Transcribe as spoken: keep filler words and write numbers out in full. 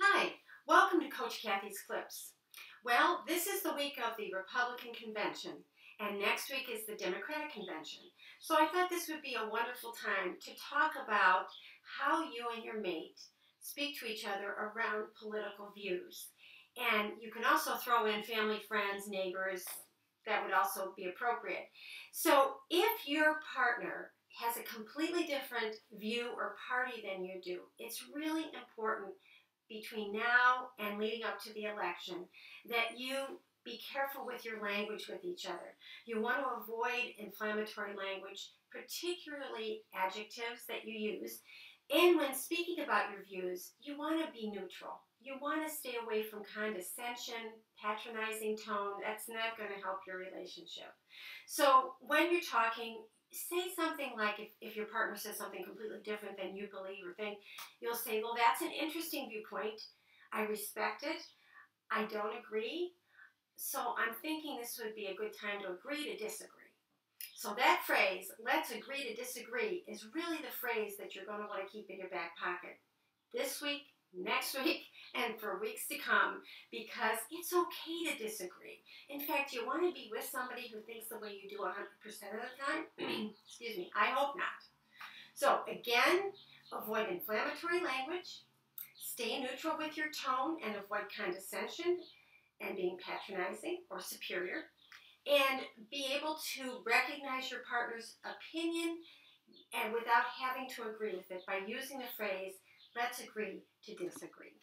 Hi, welcome to Coach Kathy's Clips. Well, this is the week of the Republican Convention, and next week is the Democratic Convention. So I thought this would be a wonderful time to talk about how you and your mate speak to each other around political views. And you can also throw in family, friends, neighbors. That would also be appropriate. So if your partner has a completely different view or party than you do, it's really important between now and leading up to the election that you be careful with your language with each other. You want to avoid inflammatory language, particularly adjectives that you use. And when speaking about your views, you want to be neutral. You want to stay away from condescension, patronizing tone. That's not going to help your relationship. So when you're talking, say something like, if, if your partner says something completely different than you believe or think, you'll say, well, that's an interesting viewpoint. I respect it. I don't agree. So I'm thinking this would be a good time to agree to disagree. So that phrase, let's agree to disagree, is really the phrase that you're going to want to keep in your back pocket this week, next week, and for weeks to come, because it's okay to disagree. In fact, you want to be with somebody who thinks the way you do one hundred percent of the time. Excuse me, I hope not. So again, avoid inflammatory language, stay neutral with your tone, and avoid condescension and being patronizing or superior, and be able to recognize your partner's opinion and without having to agree with it by using the phrase, let's agree to disagree.